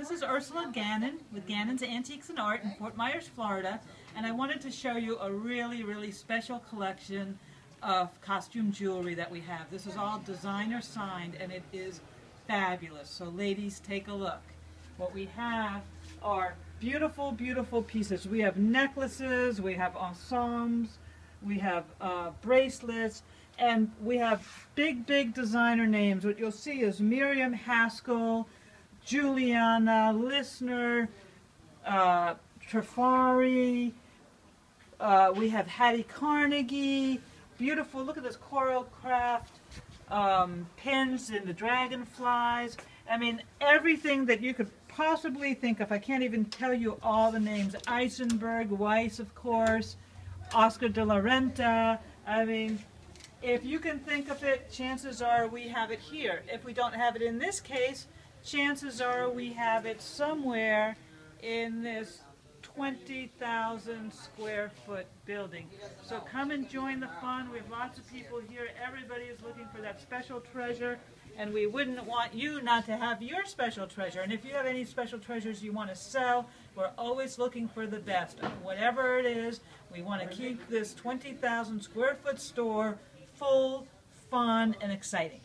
This is Ursula Gannon with Gannon's Antiques and Art in Fort Myers, Florida, and I wanted to show you a really, really special collection of costume jewelry that we have. This is all designer signed and it is fabulous, so ladies, take a look. What we have are beautiful, beautiful pieces. We have necklaces, we have ensembles, we have bracelets, and we have big, big designer names. What you'll see is Miriam Haskell, Juliana, Listener, Trafari, we have Hattie Carnegie, beautiful, look at this coral craft, pins and the dragonflies. I mean, everything that you could possibly think of. I can't even tell you all the names. Eisenberg, Weiss, of course, Oscar de la Renta. I mean, if you can think of it, chances are we have it here. If we don't have it in this case, chances are we have it somewhere in this 20,000 square foot building. So come and join the fun. We have lots of people here. Everybody is looking for that special treasure, and we wouldn't want you not to have your special treasure. And if you have any special treasures you want to sell, we're always looking for the best. Whatever it is, we want to keep this 20,000 square foot store full, fun, and exciting.